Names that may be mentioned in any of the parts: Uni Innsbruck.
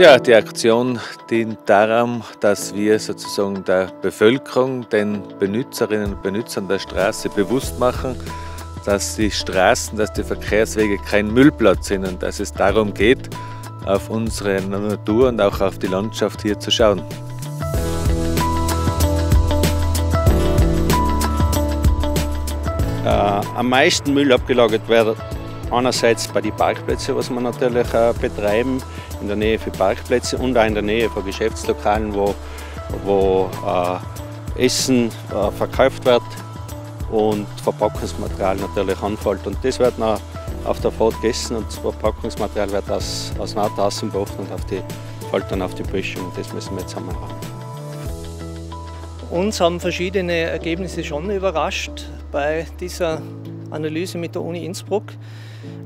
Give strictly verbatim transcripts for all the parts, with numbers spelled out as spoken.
Ja, die Aktion dient daran, dass wir sozusagen der Bevölkerung, den Benutzerinnen und Benutzern der Straße bewusst machen, dass die Straßen, dass die Verkehrswege kein Müllplatz sind und dass es darum geht, auf unsere Natur und auch auf die Landschaft hier zu schauen. Äh, am meisten Müll abgelagert wird einerseits bei den Parkplätzen, was wir natürlich äh, betreiben, in der Nähe von Parkplätzen und auch in der Nähe von Geschäftslokalen, wo, wo äh, Essen äh, verkauft wird und Verpackungsmaterial natürlich anfällt. Und das wird noch auf der Fahrt gegessen und das Verpackungsmaterial wird aus, aus Nahtassen beoffen und auf die, fällt dann auf die Böschung. Und das müssen wir jetzt einmal haben. Uns haben verschiedene Ergebnisse schon überrascht bei dieser Analyse mit der Uni Innsbruck.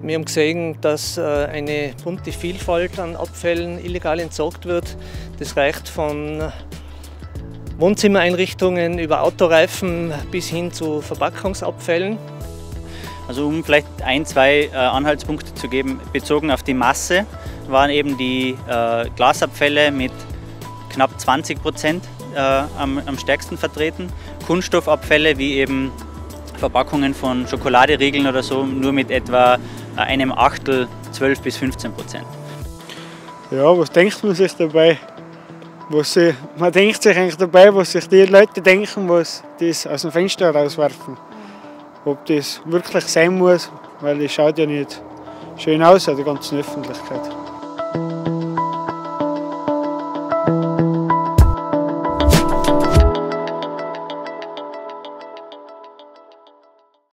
Wir haben gesehen, dass eine bunte Vielfalt an Abfällen illegal entsorgt wird. Das reicht von Wohnzimmereinrichtungen über Autoreifen bis hin zu Verpackungsabfällen. Also um vielleicht ein, zwei Anhaltspunkte zu geben, bezogen auf die Masse waren eben die Glasabfälle mit knapp zwanzig Prozent am, am stärksten vertreten. Kunststoffabfälle wie eben Verpackungen von Schokoladeriegeln oder so nur mit etwa einem Achtel, zwölf bis fünfzehn Prozent. Ja, was denkt man sich dabei? Was sie, man denkt sich eigentlich dabei, was sich die Leute denken, was das aus dem Fenster rauswerfen. Ob das wirklich sein muss, weil das schaut ja nicht schön aus an der ganzen Öffentlichkeit.